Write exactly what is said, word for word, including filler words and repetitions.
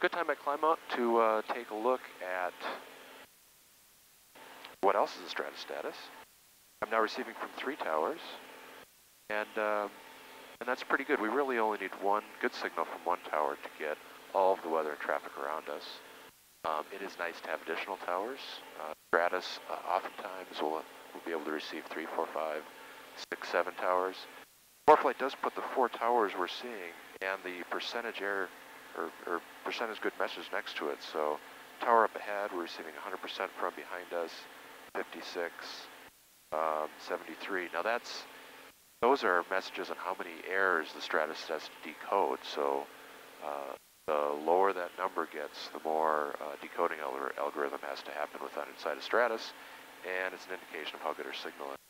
Good time at climb out to uh, take a look at what else is a Stratus status. I'm now receiving from three towers, and um, and that's pretty good. We really only need one good signal from one tower to get all of the weather and traffic around us. Um, it is nice to have additional towers. Uh, Stratus uh, oftentimes will, will be able to receive three, four, five, six, seven towers. ForeFlight does put the four towers we're seeing and the percentage error or, or percentage good message next to it. So tower up ahead, we're receiving one hundred percent from behind us, fifty-six, um, seventy-three. Now that's, those are messages on how many errors the Stratus has to decode. So uh, the lower that number gets, the more uh, decoding algorithm has to happen with that inside of Stratus, and it's an indication of how good our signal is.